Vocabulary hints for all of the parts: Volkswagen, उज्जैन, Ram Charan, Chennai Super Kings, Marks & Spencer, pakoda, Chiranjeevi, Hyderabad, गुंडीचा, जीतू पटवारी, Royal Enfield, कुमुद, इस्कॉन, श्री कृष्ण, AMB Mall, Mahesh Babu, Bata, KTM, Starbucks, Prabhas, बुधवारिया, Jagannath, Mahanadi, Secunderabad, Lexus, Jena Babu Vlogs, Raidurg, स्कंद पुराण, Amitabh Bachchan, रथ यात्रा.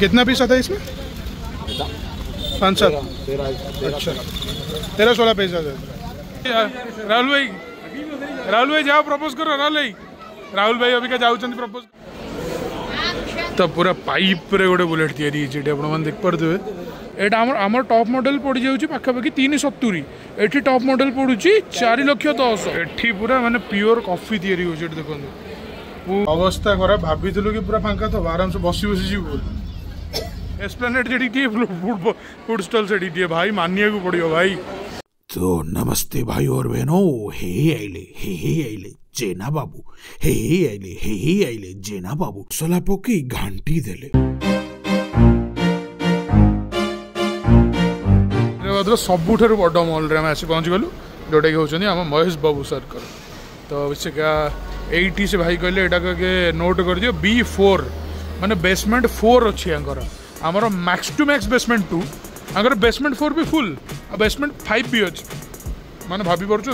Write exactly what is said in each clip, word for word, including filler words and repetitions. कितना पीस आता है इसमें? पाँच सात, अच्छा तेरह सोलह पीस आता है। राहुल भाई राहुल भाई जाओ प्रपोज करो। राहुल भाई राहुल भाई अभी का जाऊँ प्रपोज तो पूरा पाइप रे गोटे बुलेट तैयारी होती है देख पारे। एटा आम टॉप मॉडल पड़ जाऊँ पाखापाखि तीन सत्तुरी एटी टॉप मॉडल पड़ू चार लक्ष दस एटी पूरा माने प्योर कॉफी तैयारी हो देखो अवस्था खराब भाभी कि पूरा फांका तो आराम से बसी बसी जी एस्प्लेनेड जी फूड स्टॉल से भाई मानिया को पड़ो भाई। तो नमस्ते भाई और बहनों, हे आइले हे हे आइले जेना बाबू हे हे आइले हे हे आइले जेना बाबू सोला पकी घंटी देले रे सबुठार बड़ मल रे आसी पहुँच गलु जोटा कि होचनी हम महेश बाबू सर कर तो से क्या एटी से भाई कहले एटा के नोट कर दियो बी फोर माने बेसमेंट फोर अच्छी आमर max to max basement two आगर बेसमेंट फोर भी फुल आ बेसमेंट फाइव भी अच्छे मैंने भाभी पड़े तो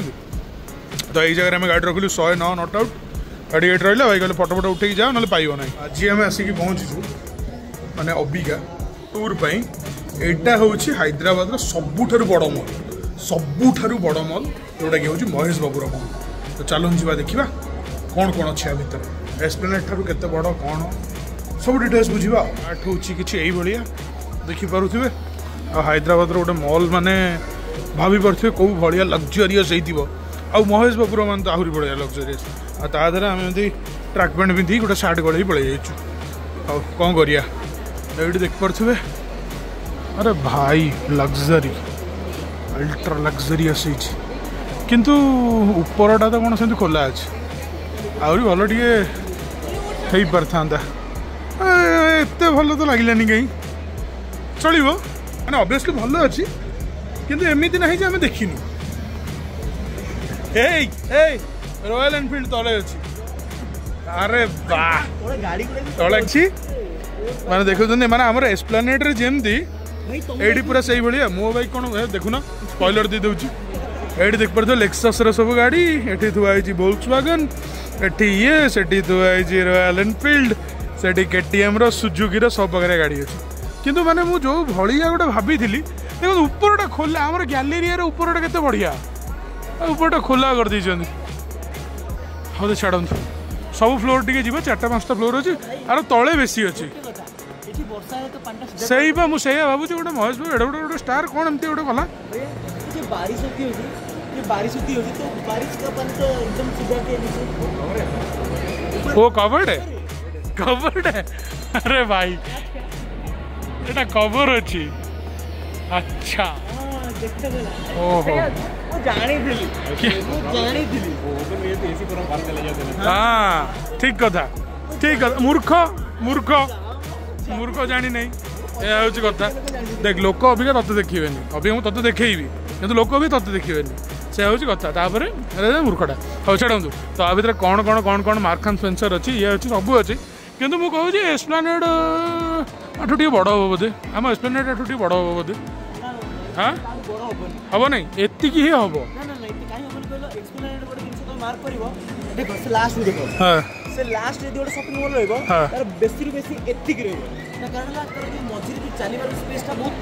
यही जगह गाड़ी रखिलु शहे नौ नट आउट गाड़ी एट रहा भाई कहले फटोफट उठे जाओ ना पाइब ना। आज आम आसिक पहुँचीचु मैंने अबिका टूर पर यहाँ हूँ हैदराबाद सबुठार बड़ मल सबुठार बड़ मल जोटा कि हूँ महेश बाबूर मल तो चलूँ जी देखा कौन कौन अच्छे भितर एस्प्लेनेड ठारू के बड़ कौन सब डिटेल्स बुझा आठ हूँ किसी यही देखिपे आ हैदराबाद गोटे मल माने भाभी पारे कौ भाया लग्जरीयस हो महेश बाबूर मान तो आहरी बढ़िया लग्जरीयस आदर आम एम ट्राक पैंट पिंधि गोटे सार्ट गल पल कौन कर देखिपे अरे भाई लग्जरी अल्ट्रा लग्जरीयस किंतु उपरटा तो कौन से खोला अच्छे आहरी भल टे पारिता एत भल तो लगलानी कहीं चलो मैंने अबियसली भल अच्छी कितु एमती ना आम देखनी रॉयल एनफिल्ड तले अच्छी अरे वाह तले अच्छी मैंने देखुं मैंने आम एस्प्लेनेड रे जमी ये पूरा से भाया मो बाइक कौन देखुना स्पॉइलर दे दूँ ये देख पार लेक्सस सब गाड़ी ये थुआई वोल्क्सवैगन ये से थुआई रॉयल एनफिल्ड सेठी केटीएम रो सुजुकी रो सब प्रकार गाड़ी अच्छे किंतु माने मु जो भलिया गोटे भाभी थी देखो उपरटा खोला आम गैलेरिया रो उपरटा केते बढ़िया उपरटा खोला कर दी हाँ तो छाड़ सब फ्लोर टी जी चार पाँचटा फ्लोर अच्छे आरो तले बेसी अच्छे से मुझे भावुँ गोटे महेश बाबू एडे गोटे गोटे स्टार कौन एमती गोटे कला वो कवर्ड है कवर्ड है अरे भाई एटा कवर अच्छी अच्छा ओहो हाँ ठीक कथा ठीक मूर्ख मूर्ख मूर्ख जानी नहीं हूँ कथा देख लोक अबिका तत्ते देखिए अबिका मुझे तत्ते देखी कि लोक भी तत्ते देखिए से हूँ कथा तापर मूर्खटा हाँ छाड़ू तो आ भर कौन कौन कौन कौन मार्क एंड स्पेंसर अच्छी ये अच्छी सब अच्छी किंतु मु कहूँ एस्प्लेनेड आठ टे बड़ हम बोधे आम एस्प्लेनेड आठ टे बड़ हम बोधे हाँ हम ना एति ही हम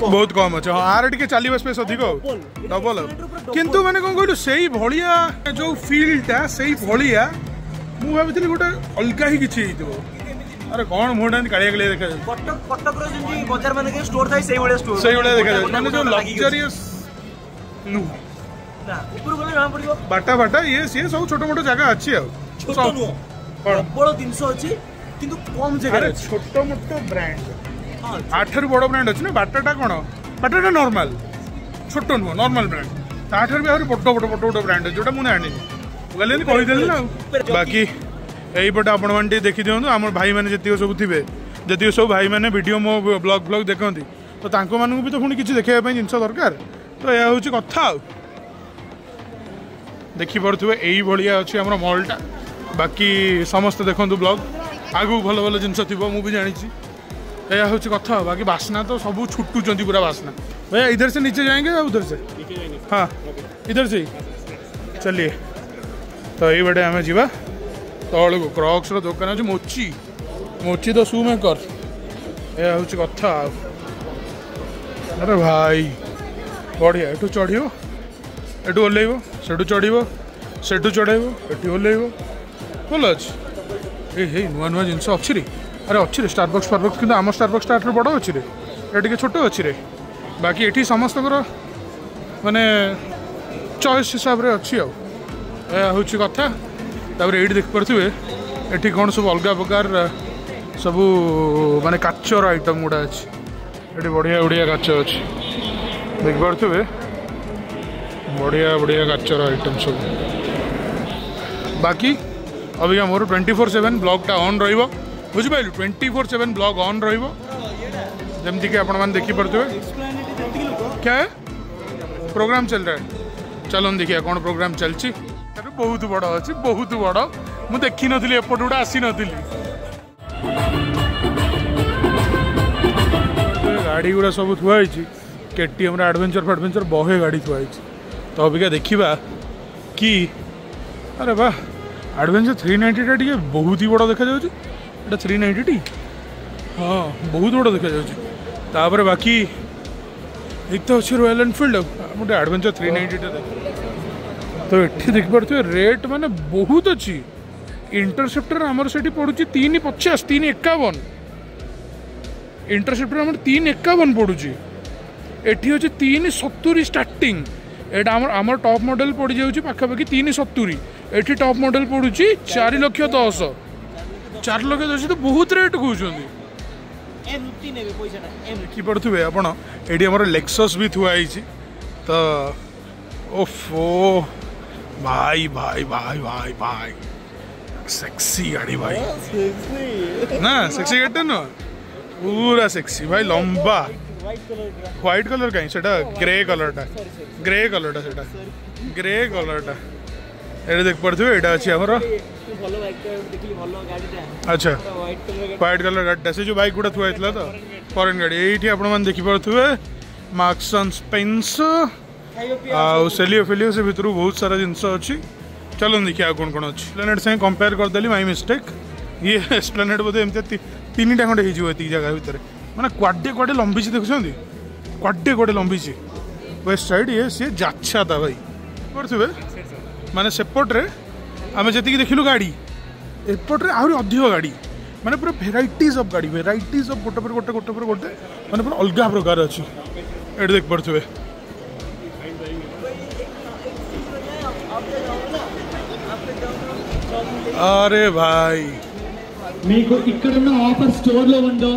बहुत कम अच्छे हाँ आर टे चल स्पेस अधिक डबल किंतु मैंने कौन कहलु से भाया जो फिल्डटा से भाया मुझे गोटे अलग ही किसी अरे कौन मोटा कालिया कालिया देखा कटक कटक रो जे बाजार माने के स्टोर थाई सेई बडे स्टोर सेई बडे देखा माने जो लग्जरियस नु ना ऊपर गले नाम पड़ियो बाटा बाटा ये से सब छोटो मोटो जगह अच्छी आ छोटो नु बडो तीन सौ अच्छी किंतु कम जगह अरे छोटो मोटो ब्रांड हां आठर बडो ब्रांड अछि ना बाटाटा कोन बाटाटा नॉर्मल छोटो नु नॉर्मल ब्रांड आठर भी और बडो बडो बडो ब्रांड जोटा मुने आनी गले ने कहि देली ना बाकी यहीपटे आपड़ी देखी दिखाँ आम भाई मैंने जी सब थे जी सब भाई मैंने वीडियो मो ब्लॉग ब्लॉग देखते तो मानू भी तो पुणी किसी देखापी जिन दरकार तो यह हूँ कथा देखिपे यही भाया अच्छे आम मलटा बाकी समस्ते देखूँ ब्लॉग आगू भल भल जिन मुझे जानी यह हूँ कथा बाकी बास्ना तो सब छुटुँच पूरा बास्ना भैया इधर से नीचे जाएंगे या उधर से हाँ इधर से चलिए तो यही बड़े आम जीवा तौल को क्रॉक्स रो दुकान अच्छे मोची मोची तो शू मेकर ए हूँ कथा। अरे भाई बढ़िया एटू चढ़ एटू ओल्लैब सेठू चढ़ू सेठू चढ़ाइब एटू ओल्लैब भल अच्छे ये नुआ नुआ जिनस अच्छी रे। अरे अच्छी रे स्टारबक्स फारबक्स कि आम स्टारबक्स ठार बड़ अच्छी रे ये टे छोट अच्छी रे बाकी ये समस्त माने चॉइस हिसाब से अच्छी आउ हूँ कथा। तापर ये देखिपे ये कौन सब अलग प्रकार सबू माने काचर आइटम गुड़ा अच्छे ये बढ़िया बढ़िया काच अच्छे देखिपे बढ़िया बढ़िया काचर आइटम सब। बाकी अभी मोर ट्वेंटी फोर सेवेन ब्लगटा ऑन रही बुझिपारू twenty four seven vlog on रमती देखिपे क्या है प्रोग्राम चल रहा है। चलो देखिए कौन प्रोग्राम चलती बहुत बड़ अच्छे बहुत बड़ मुझे देखी नी एपट गुड़ा आसी नी गाड़ी गुड़ा सब थुआई केटीएम एडवेंचर फैडवेंचर बहे गाड़ी थुआई तो अबिका देखा कि अरे वाह एडवेंचर थ्री नाइंटीटा टी बहुत ही बड़ा देखा जाऊँगी थ्री नाइंटी टी हाँ बहुत बड़ा देखा जाऊँगी। बाकी एक तो अच्छे रॉयल एनफिल्ड गोटे एडवेंचर थ्री नाइंटीटा तो ये देखिपे रेट माने बहुत अच्छी। इंटरसेप्टर आमर से पड़ू तीन पचास तीन एकावन इंटरसेप्टर आम तीन एकावन पड़ू एटी होचे तीन सत्तुरी स्टार्टिंग एट आमर आमर टॉप मॉडल पड़ जाऊँगी पाखापाखि तीन सत्तुरी एटी टॉप मॉडल पड़ू चार लक्ष दस चार लक्ष दस तो बहुत रेट कहते देखिपे आपड़ ये आमर लेक्सस भी थुआई तो ओफो भाई भाई भाई भाई भाई सेक्सी गाड़ी भाई ना सेक्सी गाड़ी ना पूरा सेक्सी भाई लंबा व्हाइट कलर कहीं से ग्रे कलर टा ग्रे कलर टा से ग्रे कलर टा ये देख पड़े ये अच्छे आमर अच्छा व्हाइट कलर गाड़ी से जो बाइक गुड़ा थुआई तो फरेन गाड़ी ये आप देखिपे मार्क्स एंड स्पेंसर सेलियो फेलियो से भितर बहुत सारा जिनस अच्छी। चलो देखिए कौन कौन अच्छे एस्प्लेनेड से कंपेयर करदेली माय मिस्टेक ये एस्प्लेनेड बोधे एमती तीन टा खंडे होती जगह भितर मैंने क्वाडे क्वाडे लंबी देखुं क्वाडे क्वाडे लंबी वेस्ट साइड ये सी जाच्छा था भाई पड़े माने सेपटे आम जी देखिलु गाड़ी एपटे आहरी अधिक गाड़ी माने पूरा भेराइटीज ऑफ गाड़ी भेराइटीज ऑफ गोटे गोटे गोटे गोटे माने पूरा अलग प्रकार अच्छी ये देख पड़े अरे भाई మీకు ఇక్కడ ఉన్న ఆఫర్ స్టోర్ లో ఉందో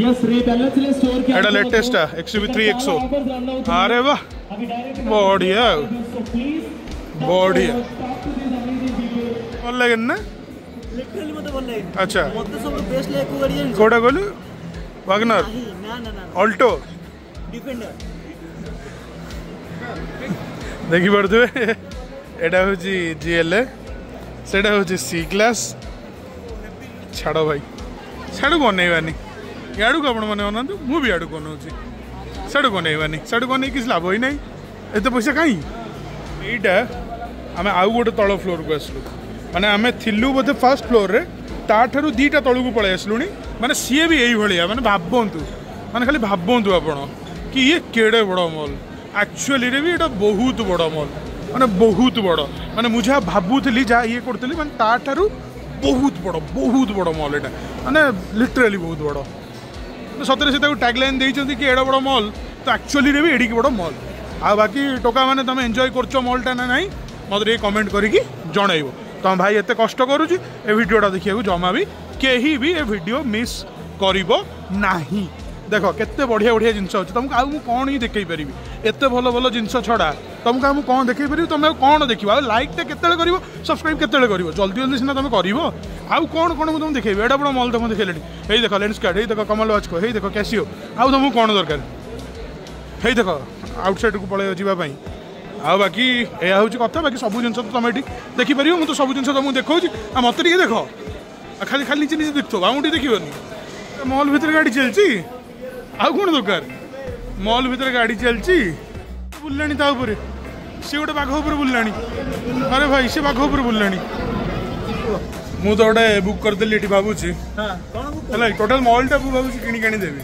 yes రేట్ అలా చలే స్టోర్ కి అడ latest one O three one O अरे वाह बढ़िया बढ़िया बोल लगन ना लिटरली मत बोल लगे अच्छा मत सब बेस्ट ले को गाड़ी कोड़ा बोल वैगनर ना ना ना ऑल्टो डिफेंडर देखि पड़तवे एडा हो जी जीएलए सेडा हो जी सी क्लास छाड़ भाई साढ़ू बनैवानी याड़ू को आपना मुझे याड़ू बनाऊँगी साढ़ू बनैवानी साढ़ू बनई किसी लाभ ही ना एत पैसा कहीं यहीटा आम आउ गोटे तल फ्लोर को आसलु माने आम थिलु बोधे फर्स्ट फ्लोर रे ताठू दीटा तलू को पलि आसलु माने सी भी यही माने भावतु माने खाली भावतु आपड़ कि ये केड़े बड़ मल एक्चुअली भी ये बहुत बड़ मल माने बहुत बड़ माने मुझे जहाँ भावुली जहाँ ये करी मैं ताठू बहुत बड़ बहुत बड़ मल एटा मैंने लिटराली बहुत बड़ सतरे से टैगलाइन देते कि एड़ा बड़ मल तो एक्चुअली भी एडिक बड़ मल आ बाकी टोका मैंने तुम एंजॉय कर मलटा ना ना मतलब ये कमेंट करके जनइब तुम भाई एत कष्ट करुच्ची ए भिडटा देखा जमा भी कहीं भी ये भिडियो मिस करना देख के बढ़िया बढ़िया जिनस अच्छे तुमको आउ मुझे कौन ही देखे पारि एत भल भल जिनस छड़ा तुमको आम कौन देखे पारि तुम कौन देख लाइकटा केतले कर सब्सक्राइब केतले कर जल्दी जल्दी सीना तुम कर आउ कौन कौन तुम देखे एडा बड़ा मल तुम देखेली हे देख लेंस कार्ड हे देख कमल वाच को हे देख कैसीओ आउ तुमको कौन दरकार हे देख आउटसाइड को पलैया जावाई आ बाकी यह हूँ कथा बाकी सब जिन तुम ये देखिपर मुझे सब जिन तुमको देखा आ मत देख खाली खाली नीचे नीचे देखो आउ देखनी मल भर गाड़ी चलती आउ कौन दरकार मल भर गाड़ी चलती बुल्ला सी गोटे बाघ बुल्ला अरे भाई सी बाघ बुल्ला मु तो गोटे बुक करदेली एठी भाबुची हां कोन बुक हला टोटल मॉल टा भाबुची किनी किनी देबी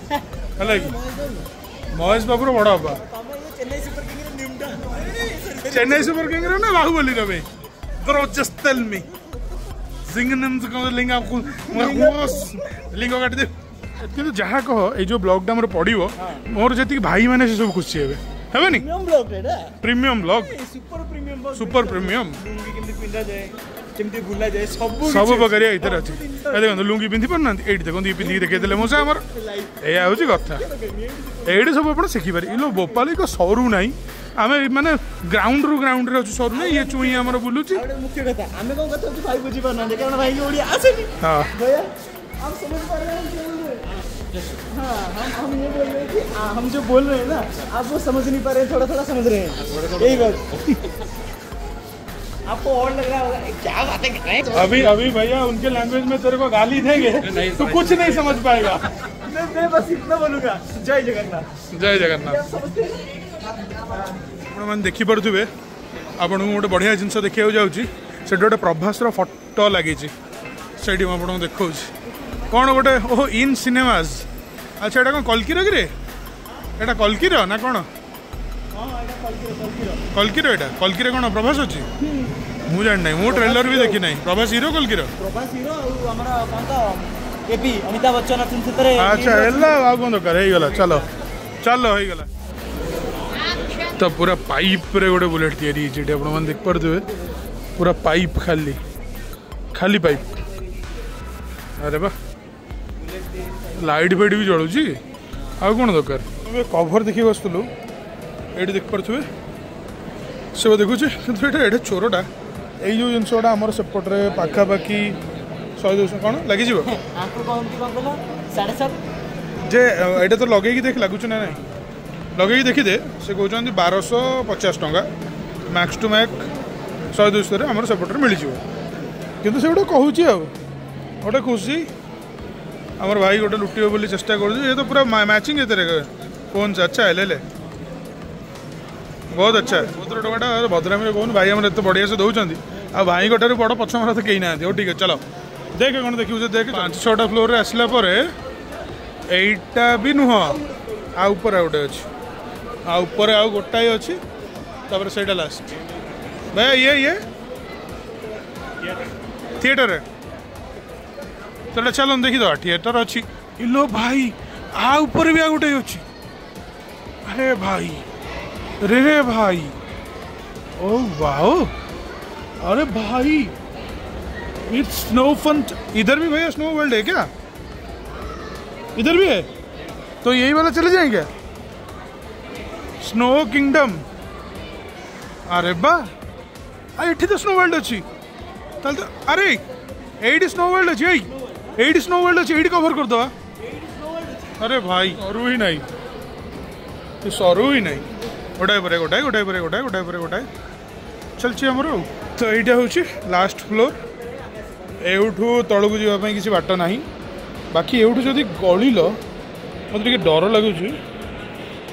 हला कि महेश बाबू रो बडा बाबा तम ये चेन्नई सुपर किंग रे निमटा चेन्नई सुपर किंग रे ना बाहुबली रे बे करो जस्ट टेल मी जिंगनम से को लिंग आपको लिंग काट दे किंतु जहा कहो ए जो ब्लॉग डाम रे पडिवो मोर जति भाई माने से सब खुशी हेबे हेबे नि प्रीमियम ब्लॉग रे premium blog super premium blog super premium lungi किंतु पिंडा जाए किंतु बुला जाए सब सब बकरिया इधर अछि ए देखन लुंगी पिंदी पर न एडी देखन ई पिंदी देखे देले मोसा हमर ए आउची कथा एडी सब अपन सिखि पारे इलो भोपाली को सौरू नाही आमे माने ग्राउंड रो ग्राउंड रे अछि सौरू नाही ये चुई हमर बुलुची मुख्य कथा आमे को कथा भाई बुझी पर न कारण भाई ओडी आसे नि हां भैया हम समझ पा रहे हैं हां हम हम ये बोल रहे हैं कि हम जो बोल रहे हैं ना आप वो समझ नहीं पा रहे हैं थोड़ा थोड़ा समझ रहे हैं यही बात आपको और लग रहा होगा क्या बातें कर रहे हैं। अभी अभी भैया उनके लैंग्वेज में तेरे को गाली देंगे तो कुछ नहीं समझ पाएगा। मैं मैं बस इतना बोलूँगा जय जगन्नाथ जय जगन्नाथ मैंने देखी पारे आपन को गोटे बढ़िया जिनस देखा जाऊँगी से गोटे प्रभास फोटो लगी से देखा कौन गोटे ओह इन सिनेमाज अच्छा यहाँ कौन कल्कीर कि यहाँ कल्कीर ना कौन कल्कीर एटा कल्कीर कौन प्रभास अच्छी मुझे जान नहीं मु ट्रेलर भी देखी नहीं प्रभास हीरो कल्कीर प्रभास हीरो और हमरा कांता एपी अमिताभ बच्चन अथुन सेतरे अच्छा हेला आ कोन दरकार हे गेला चलो चलो हे गेला तो पूरा पाइप रे गोटे बुलेट तयारी जेटी आपण मन देख पर देबे पूरा पाइप खाली खाली पाइप अरे बा लाइट बेड भी जळू छी आ कोन दरकार कवर देखि बसतलु ये देख पारे सब देखुच कि चोरटा यो जिनसा आम सेपटे पखापाखि शहे दुश कौन लगे जे ये तो लगे देख लगुच ना ना लगे देखीदे से कहते बारश पचास टाँग मैक्स टू मैक्स शहे दुश आम सेपटे मिल कि से गोटे कहूँ आ गोटे खुशी आम भाई गोटे लुटो बोली चेस्टा कर तो पूरा मैचिंग कौन से अच्छा है बहुत अच्छा है सतर टाटा भद्राम कौन भाई आम एत बढ़िया से दौरान आ भाई गोटे बड़ पछम तो कहीं ना हो ठीक है चलो देख कौन देखिए देख पाँच छटा फ्लोर रे आसला यहीटा भी नुह आपर आउटे अच्छे आपर आउ गोटाए अच्छी तापर से लास्ट भैया ये ये थिएटर तो चलो देखीद थिएटर अच्छी इलो भाई आपर भी आ गोटे अच्छी अरे भाई रे रे भाई ओ वाओ अरे भाई इट्स स्नो फन इधर भी भैया स्नो वर्ल्ड है क्या इधर भी है तो यही वाला चले जाएंगे स्नो किंगडम अरे बा एटी तो स्नो वर्ल्ड अच्छी ताल तो अरे एटी स्नो वर्ल्ड अच्छी एटी स्नो वर्ल्ड अच्छी एटी कवर कर दो अरे भाई सरू ही नहीं सरू ही नहीं गोटाए पर गोटाए गोटाए पर गोटाए गोटाए पर गोटाए चलती आमर तो यहाँ हूँ लास्ट फ्लोर एवठू तौक जावाई किसी बाट ना बाकी एवठू जदि गलिल मतलब टे डर लगुच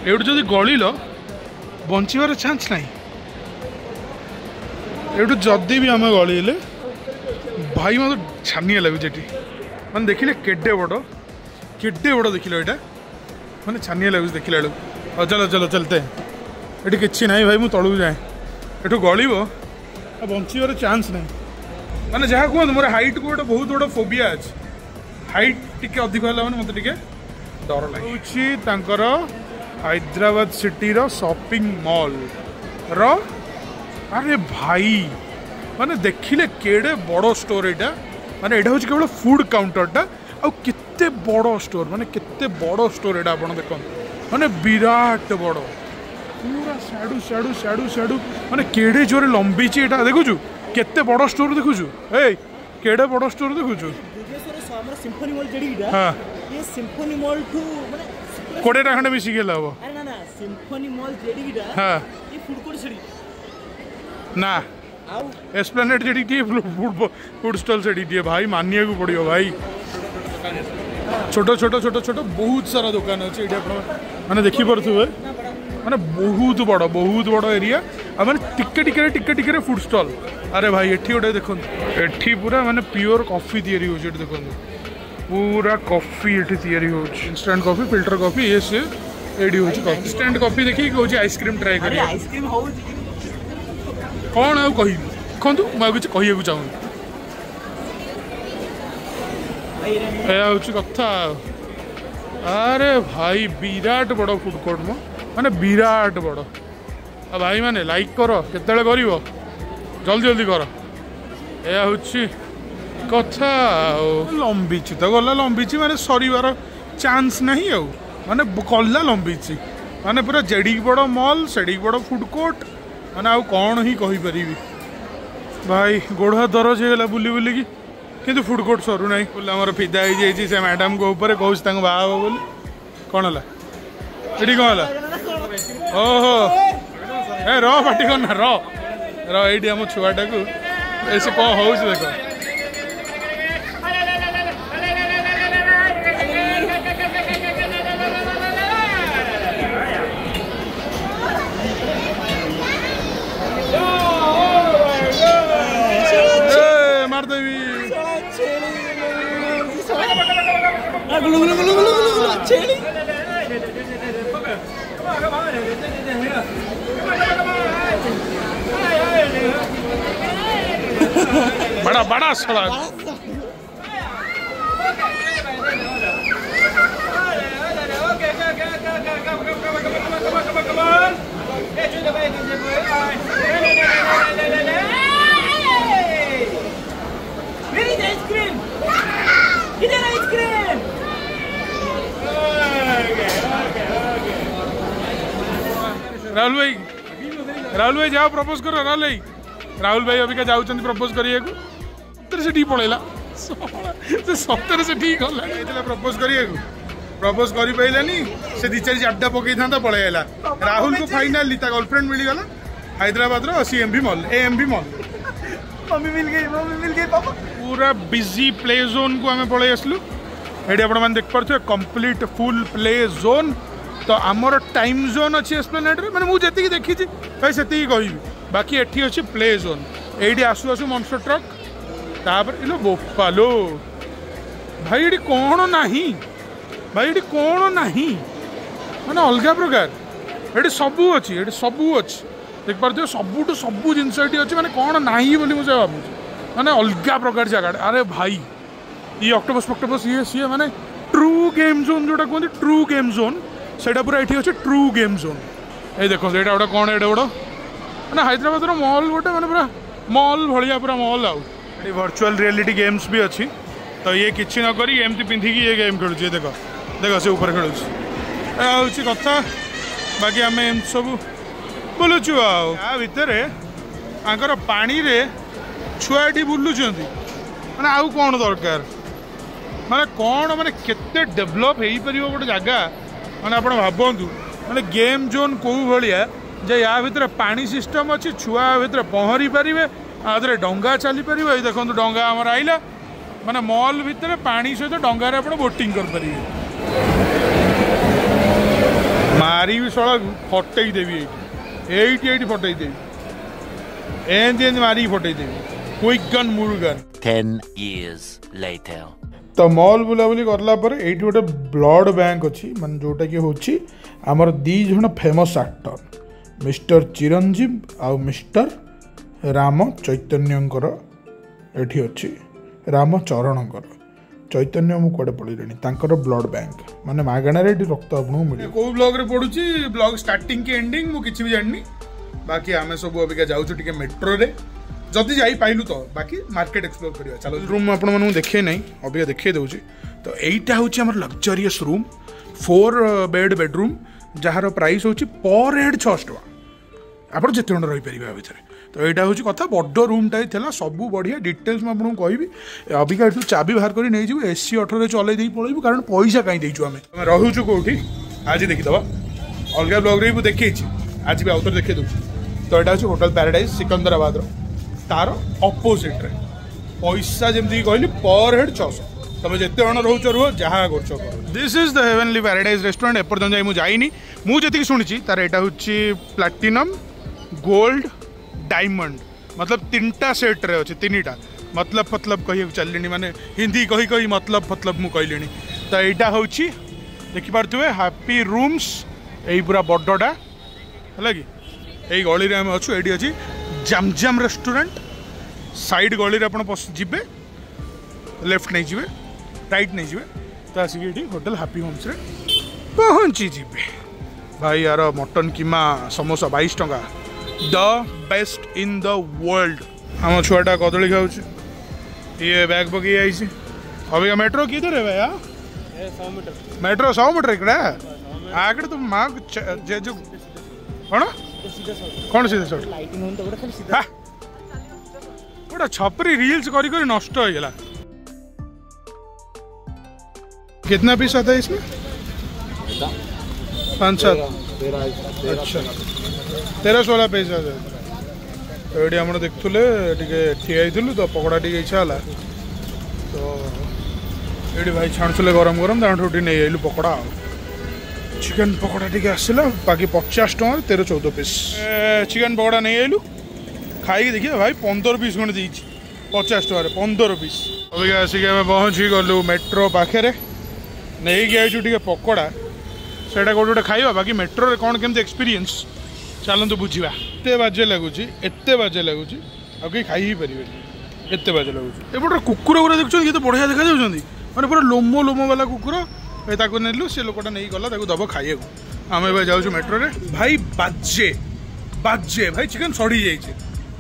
एवठू जदि गलिल बचार चान्स ना एवठू जदि भी आम गलिले भाई मतलब छानिया लगुच मैं देखिले केडे बड़ केडे बड़ देख ला मैंने छानिया लगुच देख ला और चलो चलो चलते हैं ये कि ना भाई मुझे तौक जाए यू गलिब आ बचार चान्स ना मैंने जहाँ कहते मोर हाइट को गोटे बहुत बड़ा फोबिया अच्छे हाइट टी अधिक है मतलब टे डर लगुचर हैदराबाद सिटी रो शॉपिंग मॉल रो अरे भाई मैंने देखिले केड़े बड़ स्टोर यहाँ माने यहाँ हूँ केवल फूड काउंटरटा आते बड़ स्टोर माने केते बड़ स्टोर यहाँ आप देख माने विराट बड़ पूरा साडू साडू साडू साडू माने केड़े जोरे लंबी ची एटा देखुछु केते बड़ स्टोर देखुछु ए केड़े बड़ स्टोर देखुछु बिगेश्वर सामर सिम्फनी मॉल जेडी इटा हां ये सिम्फनी मॉल टू माने कोड़े टा खंडे मिसी गेला हो अरे ना ना सिम्फनी मॉल जेडी इटा हां ये फूड कोड सेडी ना आउ एस्प्लेनेड जेडी के फूड फूड स्टॉल सेडी दिए भाई मानिया को पड़ियो भाई छोटो छोटो छोटो छोटो बहुत सारा दुकान अछि एटा माने देखि परथुबे माने बहुत बड़ बहुत बड़ एरिया आम टिके टिके टिके टिके फुड स्टॉल अरे भाई एठी गोटे देखो एठी पूरा माने प्योर कॉफी तैयारी हो देखो पूरा कॉफी एठी हो इंस्टेंट कॉफी फिल्टर कॉफी ये सी एडी हो इंस्टेंट कॉफी देखिए कौन आइसक्रीम ट्राए कर कौन आउ कह देखु मुझे कहवाक चाहूँ कथा अरे भाई विराट बड़ फुड कोर्ट मो माने विराट बड़ आ भाई माने लाइक कर केतले कर जल्दी जल्दी कर या हूँ कथा लंबीची तो गला लंबीची माने सर चांस ना माने कला लंबीची माने पूरा जेडी बड़ मॉल सेडी बड़ फुड कोर्ट माने आउ कौन ही कही पारि भाई गोड़ हाथ दरज होगा बुली बुली की किंतु फुड कोर्ट सरू ना आमर फिदा से मैडम को ऊपर कौच तक बाहा बोली कौन है ये कौन है ओहो ए रटी करना रही आम छुआटा को ऐसे कौन हो देख बड़ा बड़ा सड़ा राहुल भाई राहुल भाई जाओ प्रपोज करो राहुल भाई राहुल भाई अभी जाऊँ प्रपोज करिए से पड़ेगा से सप्तर से ठीक है प्रपोज करिए प्रपोज कर पारानी से दि चार चार्टा पकई था पलैला राहुल को फाइनाली गर्लफ्रेंड मिलगला Hyderabad C M B mall A M B mall पूरा बिजी प्ले जोन को आम पलि आसलु ये आप देखिए कंप्लीट फुल प्ले जोन तो आमर टाइम जोन अच्छी एक्सप्लेनेड मैंने मुझे जी देखी भाई से कह बाकी एटी अच्छे प्ले जोन ये आसू आसू मॉन्स्टर ट्रक तापर इलो बोपालो भाई ये कौन ना भाई ये कौन ना मैंने अलग प्रकार ये सबू अच्छी ये सबू अच्छी देख पारे सबुठ सबू जिनस मैंने कौन ना मुझे भावुँ मैंने अलग प्रकार जगह अरे भाई ये ऑक्टोपस फक्टोपस ये सी मैंने ट्रू गेम जोन जोटा कहते ट्रू गेम जोन सेटा पूरा ये अच्छे ट्रू गेम जोन ये देखो ये गोटे कौन ये गोटे मैंने हैदराबाद मॉल गोटे मैंने पूरा मॉल भाया पूरा मॉल आउ वर्चुअल रियलिटी गेम्स भी अच्छी तो ये कि न करी एमती पिंधिकी ये गेम खेलुचे देख देख से ऊपर खेलुचे कथा बाकी आम एम सब बुलुचु आ भितर आंकर पानी रे छुआटी बुलुचंती मैंने आउ कौन दरकार मैंने कौन मैंने केते डेवलप हो पार गोटे जगह मैंने आप भावतु मैंने गेम जोन कौ भाया जे या भर पा सिस्टम अच्छी छुआ भर पहरी पारे आदि डा चली पार ये देखो डा आमर आइला मैंने मॉल भर पा सहित डे आप बोटिंग करें मारी शला फटई देवी ये फटई देवी एंती एंती मारिक फटई देवी quick gun Murugan ten years later तो मॉल बुलाबुली करलापर ये गोटे ब्लड बैंक अच्छी मान जोटा कि हूँ आमर these famous actor Mr Chiranjeevi आउ मिस्टर राम चैतन्यंकर एठी अच्छी राम चरणकर चैतन्य मु कड़े पढ़ी ब्लड बैंक माने मागणार रक्त आपको मिले कौ ब्लग रे पड़ुची ब्लग स्टार्टिंग की एंडिंग मु किछि भी जाननी बाकी आम सब अबिका जाऊँ टे मेट्रो रे जदि जाइलु तो बाकी मार्केट एक्सप्लोर करिया चलो रूम आप देखे ना अबिका देखे दूसरी तो यहीटा हूँ luxurious room four bed bedroom जार प्राइस हूँ पर हेड छश टाँह आप जिते जन रही पारे भितर तो यहाँ हूँ कथा बड़ रूमटा थी सब बढ़िया डिटेल्स मुझे कह अबिका ये चाबी बाहर कर नहीं जी एसी ऑटो चलई पलू कारण पैसा कहीं देचु आम रुचु कौटी आज देखीदे अलग ब्लग्रे भी देखी आज भी आउथर देखे दूसरी तो यहाँ हूँ होटल पैराडाइज सिकंदराबाद तार अपोजिट रे पैसा जमी कहली पर हेड छश तुम जिते जन रोच रुह जहाँ कर this is the heavenly paradise restaurant एपर्तन जाए मुझे जाइनी मुझे शुणी तार यहाँ हूँ प्लाटिनम गोल्ड डायमंड मतलब तीन टा सेट रे अछि तीन टा मतलब मतलब कहि चलनी माने हिंदी कहि कहि मतलब मतलब मु कहलिनी तो एटा होछि देखि पारथुवे हैप्पी रूम्स एई पूरा बड्डा है कि यही गली रे हम अछु एडी अछि जम जम रेस्टोरेंट साइड गली रे आपण जिबे लेफ्ट नहीं जिबे राइट नहीं जिबे तो आसिक होटल हैप्पी होम्स रे पहुँची जीवे भाई यार मटन कीमा समोसा बाईस टका the best in the world आम छुआटा कदली खाऊ ये बैग पकई आई अभी मेट्रो किधर है भैया मेट्रो सौ मीटर इकड़ा आगे तो माँ जे जो कौन कौन सीधा शॉट गोटे छपरी रिल्स कर नष्ट हो गला कितना पीस आता है इसमें पाँच सात अच्छा तेरह सोलह पीस आता है ये आम देखुले ठियालु तो पकड़ा टी इच्छा है तो ये भाई छाणुले गरम गरम तक नहीं आलु पकड़ा चिकन पकड़ा टी आसला बाकी पचास टकर तेरह चौदह पीस चिकन पकड़ा नहीं आलु खाई देखिए भाई पंदर पीस खंडे पचास टकर पंदर पीस अभी आसिक पहुँची गलु मेट्रो पाखे नहीं गई पकोड़ा से गोटे खाइबा बाकी मेट्रो रे कौन केमती एक्सपीरियंस चलते बुझा एत बाजे लगुच एत बाजे लगुच आई खाई पारे एत बाजे लगुच एपटे कुकुर गुरा देखुं ये तो बढ़िया देखा जाऊँगी मैंने पूरा लोमो लोमो वाला कुकुर नेलु से लोकटा नहीं गला दब खाइए आम ए जाऊ मेट्रो रे भाई बाजे बाजे भाई चिकन सड़ी जाइए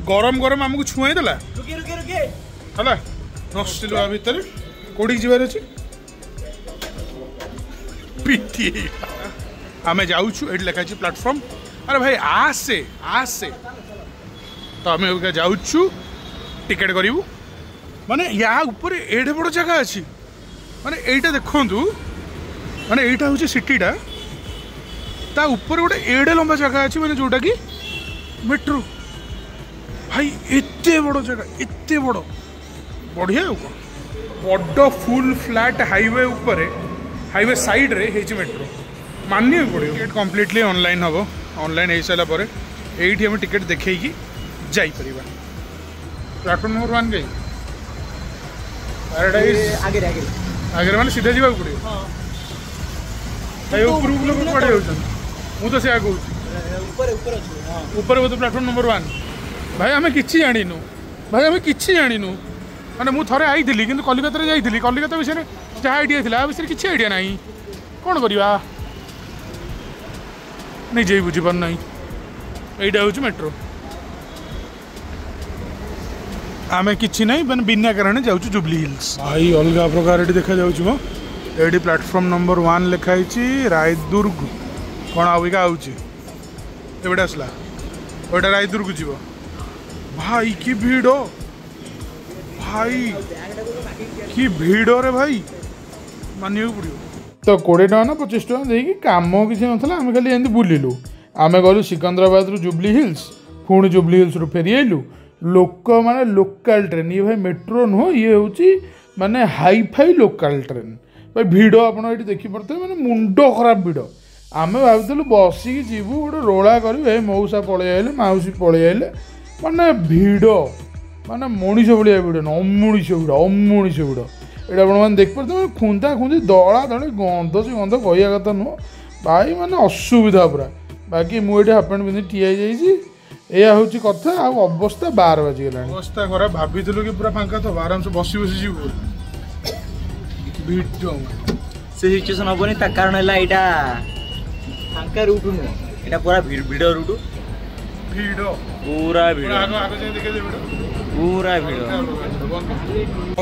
गरम गरम आमको छुएला है नसलुआ भितर कौटी जी आम जाऊँ ये लेखा प्लाटफर्म अरे भाई आसे आसे तो आम जाऊँ टिकेट करूँ माने या ऊपर एडे बड़ जगह अच्छी माने यहाँ देखूँ माने यहाँ हूँ सिटीटा ता ऊपर गोटे एडे लंबा जगह अच्छी मैंने जोटा कि मेट्रो भाई एते बड़ जगह एते बड़ बढ़िया बड़ फुल फ्लैट हाईवे ऊपर हाईवे साइड रे है मेट्रो मानने पड़ो टिकेट कम्प्लीटली ऑनलाइन हम ऑनलाइन हो सारा पर ये आम टिकेट देखी जापर प्लाटफर्म नंबर वन कहीं पैराडाइज आगे आगे आगे मैंने सीधा जावा पड़े भाई उपरूप लोग कड़े हो तो सैया कह ऊपर बोलते प्लाटफर्म नंबर वन भाई आम कि जाणीनु भाई आम कि जाणीनु मैंने मुझे थे आई थी कि कलिकता जाइली कलिकता विषय में जहाँ आइडिया था विषय किसी आइडिया ना कौन करवा नहीं जे बुझीपार ना यहाँ हूँ मेट्रो आम कि मैंने बिना कारण जाऊँ जुबली हिल्स भाई अलग प्रकार ये देखा जाऊँ ये प्लेटफॉर्म नंबर वन लिखाई रायदुर्ग कौन आविका आउटे आसला वोटा रायदुर्ग जीव भाई कि भीड़ भाई कि भीड़ रे भाई तो कोड़े टाँह ना पचीस टाँह देखिए कम किसी ना आम खाली एम बुलू आम गलु सिकंदराबाद रु जुबली हिल्स पुणी जुबली हिल्स रु फेरी आइलु लोक माने लोकल ट्रेन ये भाई मेट्रो नुह ये हूँ माने हाई फाई लोकल ट्रेन भाई भिड़ आप देखिपे मैंने मुंड खराब भिड़ आम भाई बसिकी जीवु गोटे रोला कर मऊसा पलि आइले मौसी पलि आइले माने भिड़ माने मनीष भाया भिड़ अमुष भिड़ अमुष भिड़ ये आप देखिए खुंदा खुंदी दला दड़ी गंध से गंध कह कथा नुह भाई माने असुविधा पूरा बाकी मुझे हाफ पैंट पिंधि ठिया या हूँ कथा अवस्था बार बाजिगला अवस्था खराब भाभी कि पूरा फांका तो आराम से बस बस से सिचुएसन हेनी कारण है फांका रूट नुह ये पूरा भिड़ रूट पूरा भिड़ पूरा भिड़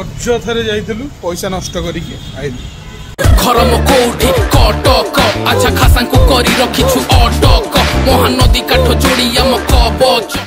अजथारे जाइलु पैसा नष्ट करिके आइलु खरम कोठी कटक अच्छा खासा को करी रखिछु अटक महानदी काठ जोड़ी हम कबच।